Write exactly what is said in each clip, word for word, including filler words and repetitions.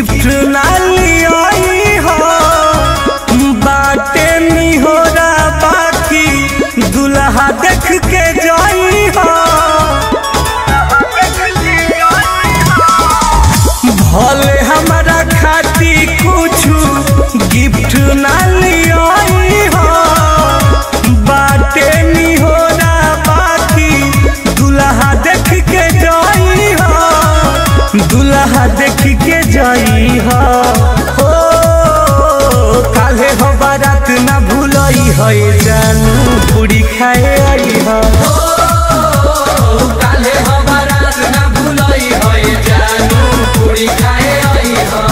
gift ना लियाई हो बाटे निहोरा बाकी दुल्हा देख के जाई हो भले हमारा खाती कुछ गिफ्ट ना लियाई हो बाटे निहोरा बाकी दुल्हा देख के जाई हो दुल्हा देख के जाई हो काले हो बारात ना भूलई हो जानू पूरी खाए आई हो काले हो बारात ना भूलई हो जानू पूरी खाए आई हो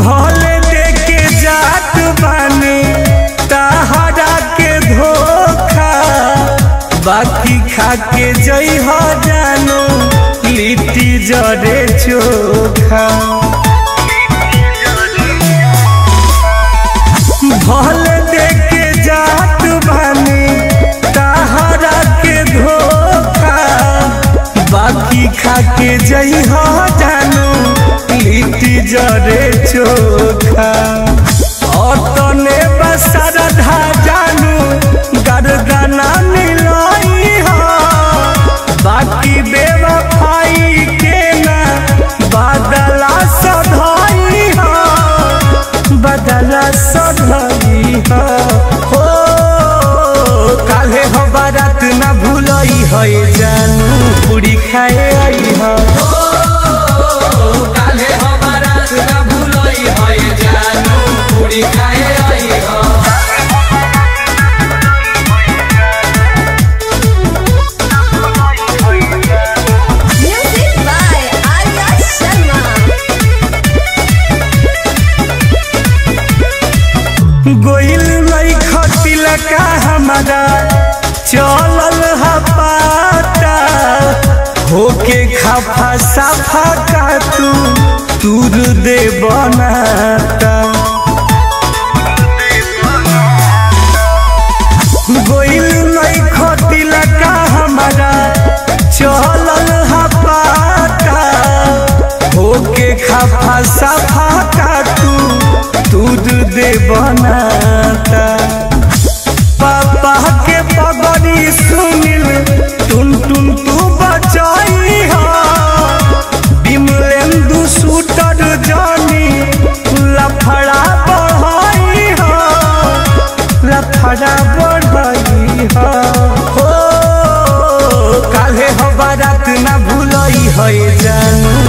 भोले देके जात बानी ताहरा के धोखा बाकी खा के जई हो जानो लिट्टी जरे चोखा भोले देके जात बानी ताहरा के धोखा बाकी खा के जई हो जानो लिट्टी जरे चोखा और तो ने बसरधा जानू गर्दना मिलाई हो बाकी बेवफाई के ना बदला सधाई हो बदला सधाई हो हो काले हो बारात ना भूलई हो जानू पूरी खाए आई हो गोइल लई खटिला का हमारा चलल हा पाता होके खाफा साफा का तू तूर दे बनाता गोइल लई खटिला का हमारा चलल हा पाता होके खाफा साफा का तू दूध दे बनाता पापा के पगड़ी सुनिल टुन टुन तू बचाई हो विमलेंदु शूटर जानी लफड़ा बढ़ाई हो लफड़ा बढ़ाई हो हो काले हो बारात ना भूलई हो जानू